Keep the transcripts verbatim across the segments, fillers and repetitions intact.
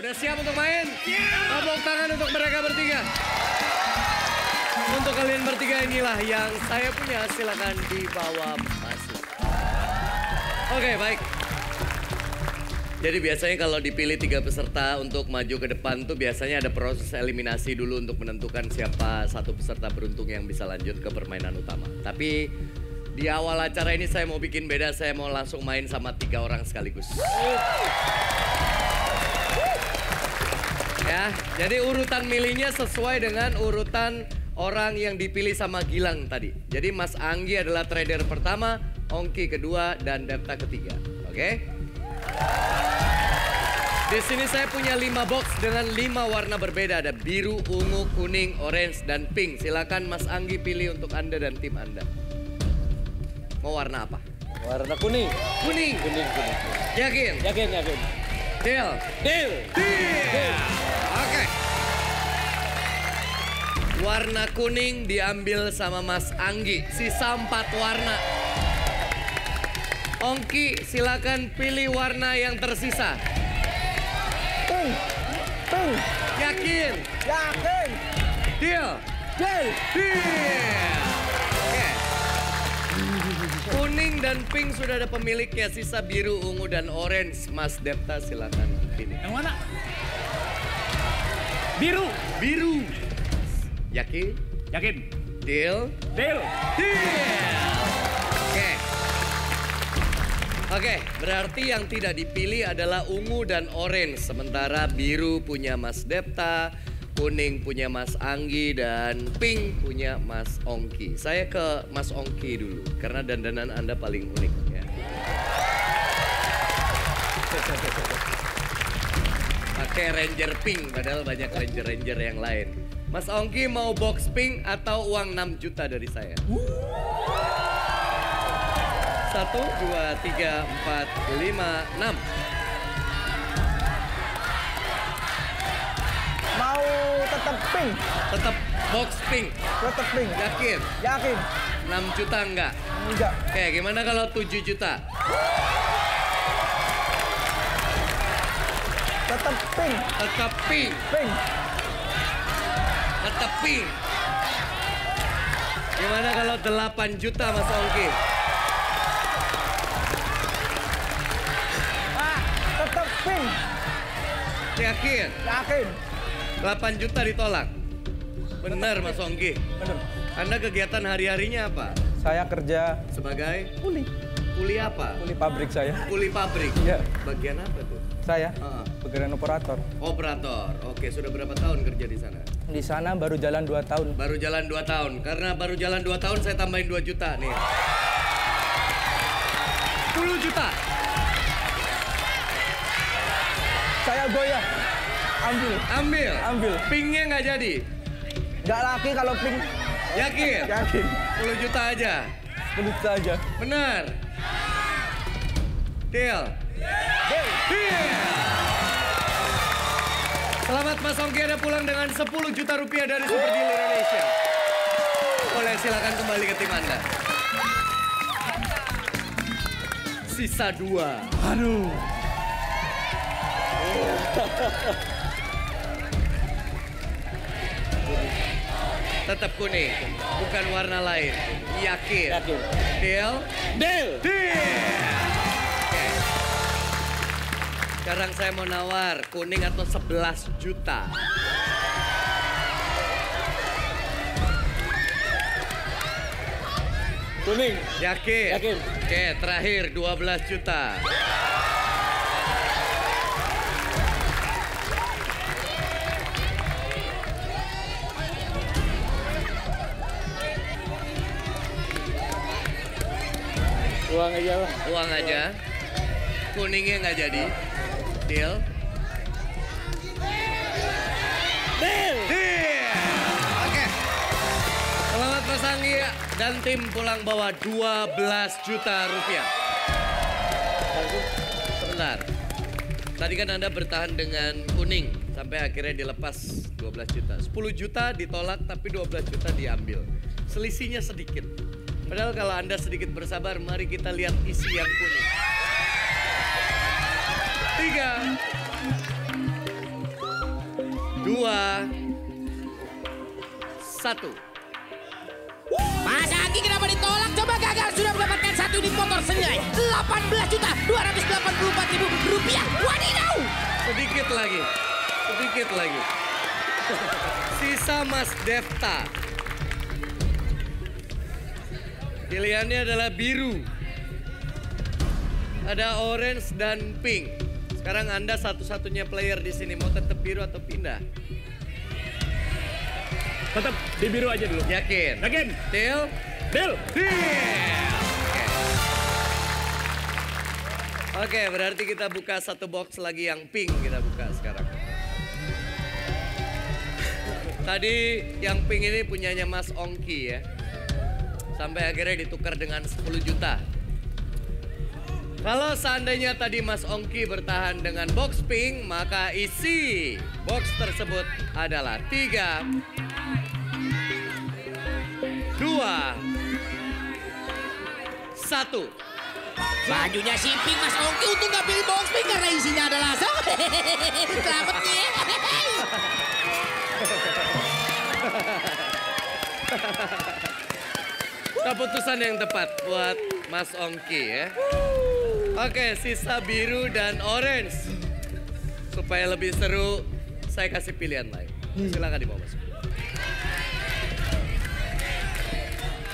Udah siap untuk main? Yeah. Tepuk tangan untuk mereka bertiga. Untuk kalian bertiga inilah yang saya punya, silakan dibawa masuk. Oke, baik. Jadi biasanya kalau dipilih tiga peserta untuk maju ke depan tuh biasanya ada proses eliminasi dulu untuk menentukan siapa satu peserta beruntung yang bisa lanjut ke permainan utama. Tapi di awal acara ini saya mau bikin beda, saya mau langsung main sama tiga orang sekaligus. Ya, jadi urutan milihnya sesuai dengan urutan orang yang dipilih sama Gilang tadi. Jadi Mas Anggi adalah trader pertama, Ongki kedua, dan Defta ketiga. Oke? Okay? Di sini saya punya lima box dengan lima warna berbeda. Ada biru, ungu, kuning, orange, dan pink. Silakan Mas Anggi pilih untuk Anda dan tim Anda. Mau warna apa? Warna kuning. Kuning? Kuning, kuning. Yakin? Yakin, yakin. Deal? Deal. Deal. Deal. Oke. Okay. Warna kuning diambil sama Mas Anggi. Sisa empat warna. Ongki, silakan pilih warna yang tersisa. Pink, pink. Yakin? Yakin. Deal? Deal. Deal. Oke. Kuning dan pink sudah ada pemiliknya. Sisa biru, ungu, dan orange. Mas Defta silakan pilih. Yang mana? Biru. Biru. Yakin? Yakin. Deal? Deal. Deal. Oke. Oke, berarti yang tidak dipilih adalah ungu dan orange. Sementara biru punya Mas Defta, kuning punya Mas Anggi, dan pink punya Mas Ongki. Saya ke Mas Ongki dulu, karena dandanan Anda paling unik. Ya. Pakai ranger pink, padahal banyak ranger-ranger yang lain. Mas Ongki mau box pink atau uang enam juta dari saya? Satu, dua, tiga, empat, lima, enam. Mau tetap pink? Tetap box pink? Tetap pink. Yakin? Yakin. Enam juta enggak? Enggak. Oke, gimana kalau tujuh juta? Tetap pink. Tetap pink. Pink. Tetap pink. Gimana kalau delapan juta, Mas Ongki? Pink. Yakin? Yakin. delapan juta ditolak? Benar Mas Ongki? Benar. Anda kegiatan hari-harinya apa? Saya kerja... Sebagai? Kuli. Kuli apa? Kuli pabrik saya. Kuli pabrik? Iya. Bagian apa tuh? Saya? Uh-huh. Bagian operator. Operator. Oke, sudah berapa tahun kerja di sana? Di sana baru jalan dua tahun. Baru jalan dua tahun. Karena baru jalan dua tahun saya tambahin dua juta nih. sepuluh juta. Saya goyah, ambil, ambil, ambil. Pinknya nggak jadi, nggak laki kalau pink. Yakin? Yakin. sepuluh juta aja. sepuluh juta aja. Benar. Deal. Deal. Deal. Selamat Mas Ongki, Anda pulang dengan sepuluh juta rupiah dari Super Deal Indonesia. Boleh silakan kembali ke tim Anda. Sisa dua. Aduh. Tetap kuning, bukan warna lain. Yakin? Yakin. Deal? Deal. Deal. Okay. Sekarang saya mau nawar kuning atau sebelas juta. Kuning. Yakin? Yakin. Oke, okay, terakhir dua belas juta. Uang aja lah. Uang aja. Kuningnya nggak jadi. Deal. Deal. Deal. Oke. Okay. Selamat Mas Anggi dan tim pulang bawa dua belas juta rupiah. Sebentar. Tadi kan Anda bertahan dengan kuning sampai akhirnya dilepas dua belas juta. sepuluh juta ditolak tapi dua belas juta diambil. Selisihnya sedikit. Padahal kalau Anda sedikit bersabar, mari kita lihat isi yang kuning. Tiga, dua, satu. Mas Anggi kenapa ditolak? Coba gagal, sudah mendapatkan satu unit motor senilai delapan belas juta dua ratus delapan puluh empat ribu rupiah. Wadidaw! Sedikit lagi, sedikit lagi. Sisa Mas Defta. Pilihannya adalah biru. Ada orange dan pink. Sekarang Anda satu-satunya player di sini. Mau tetap biru atau pindah? Tetap di biru aja dulu. Yakin? Yakin. Deal? Deal. Deal. Oke, berarti kita buka satu box lagi yang pink kita buka sekarang. Tadi yang pink ini punyanya Mas Ongki ya. Sampai akhirnya ditukar dengan sepuluh juta. Kalau seandainya tadi Mas Ongki bertahan dengan box pink, maka isi box tersebut adalah tiga, dua, satu. Bajunya si pink Mas Ongki, untung nggak pilih box pink karena isinya adalah sama. Selamat nih. Keputusan yang tepat buat Mas Ongki ya. Oke, sisa biru dan orange. Supaya lebih seru, saya kasih pilihan lain. Silakan dibawa masuk.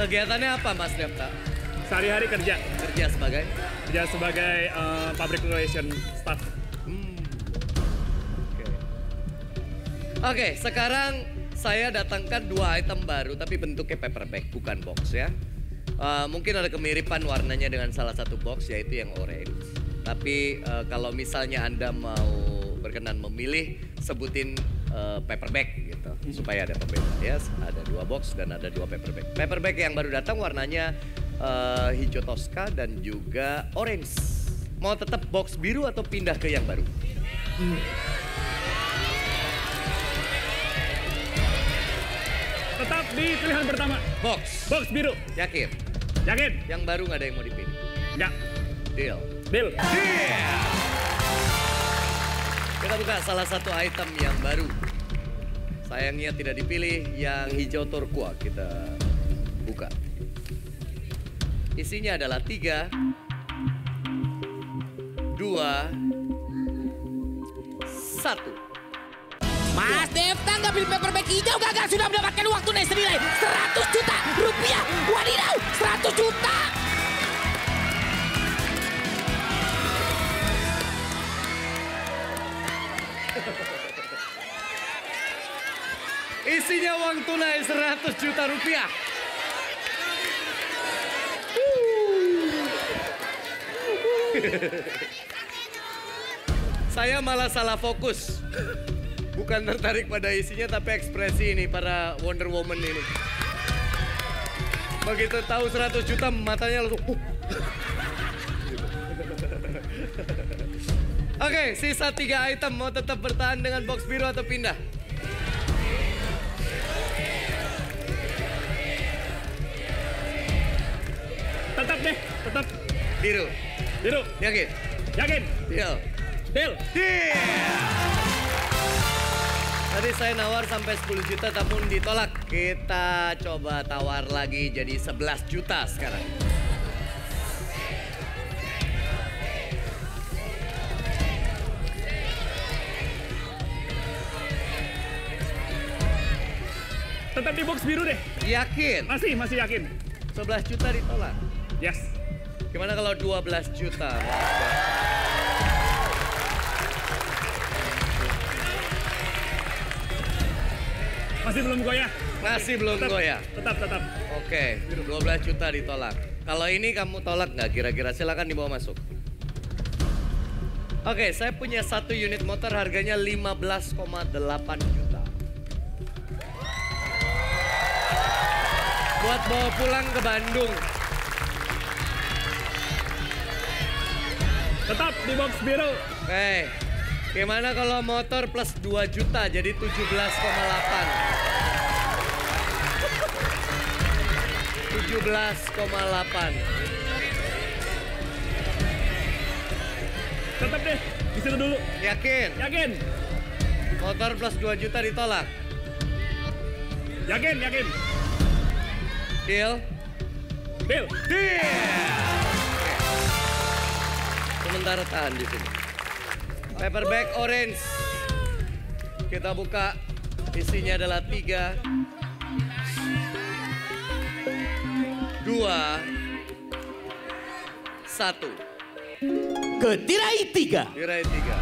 Kegiatannya apa, Mas Defta? Sehari-hari kerja. Kerja sebagai? Kerja sebagai uh, public relation staff. Hmm. Oke. Oke, sekarang saya datangkan dua item baru, tapi bentuknya paper bag, bukan box ya. Uh, mungkin ada kemiripan warnanya dengan salah satu box, yaitu yang orange. Tapi uh, kalau misalnya Anda mau berkenan memilih, sebutin uh, paper bag gitu. Supaya ada perbedaan ya, ada dua box dan ada dua paper bag. Paper bag yang baru datang warnanya uh, hijau toska dan juga orange. Mau tetap box biru atau pindah ke yang baru? Hmm. Tetap di pilihan pertama. Box. Box biru. Yakin? Yakin. Yang baru nggak ada yang mau dipilih? Nggak. Deal. Deal. Deal. Kita buka salah satu item yang baru. Sayangnya tidak dipilih, yang hijau turquoise kita buka. Isinya adalah tiga, dua, satu. Mas Defta nggak pilih paper bag hijau, gagal, sudah mendapatkan waktu naik senilai seratus juta rupiah. Wadidaw, seratus juta. Isinya uang tunai seratus juta rupiah. Saya malah salah fokus. Bukan tertarik pada isinya, tapi ekspresi ini, para Wonder Woman ini. Begitu tahu seratus juta, matanya langsung... Uh. Oke, okay, sisa tiga item. Mau tetap bertahan dengan box biru atau pindah? Tetap deh, tetap. Biru. Biru. Yakin? Yakin. Deal. Deal. Deal. Tadi saya nawar sampai sepuluh juta, namun ditolak. Kita coba tawar lagi jadi sebelas juta sekarang. Tetap di box biru deh. Yakin? Masih, masih yakin. sebelas juta ditolak? Yes. Gimana kalau dua belas juta? Masih belum goyah? Masih belum tetap, goyah? Tetap, tetap. Oke, dua belas juta ditolak. Kalau ini kamu tolak nggak kira-kira? Silakan dibawa masuk. Oke, saya punya satu unit motor harganya lima belas koma delapan juta. Buat bawa pulang ke Bandung. Tetap di box biru. Oke. Gimana kalau motor plus dua juta jadi tujuh belas koma delapan? tujuh belas koma delapan. Tetap deh, disitu dulu. Yakin? Yakin. Motor plus dua juta ditolak. Yakin, yakin. Deal. Deal. Deal. Sementara tahan di sini. Paperback orange. Kita buka. Isinya adalah tiga, dua, satu. Ke tirai tiga. Tirai tiga.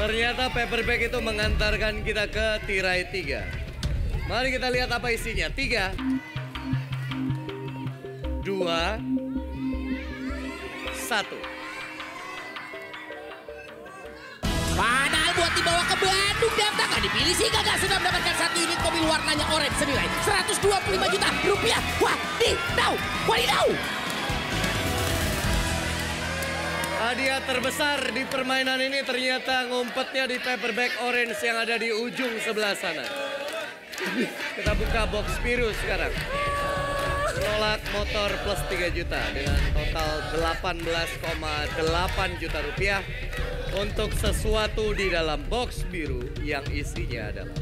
Ternyata paperback itu mengantarkan kita ke tirai tiga. Mari kita lihat apa isinya. Tiga, dua. Satu. Padahal buat dibawa ke Bandung, Defta gak dipilih sih. Gagal sudah mendapatkan satu unit mobil warnanya orange senilai seratus dua puluh lima juta rupiah. Wadidaw, wadidaw. Hadiah terbesar di permainan ini ternyata ngumpetnya di paperback orange yang ada di ujung sebelah sana. Kita buka box biru sekarang. Menolak motor plus tiga juta dengan total delapan belas koma delapan juta rupiah untuk sesuatu di dalam box biru yang isinya adalah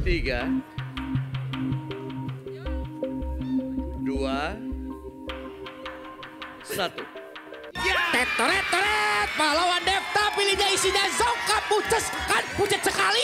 tiga, dua, satu. Tetoret-toret, pahlawan Defta pilihnya isinya zongkap puces, kan pucet sekali.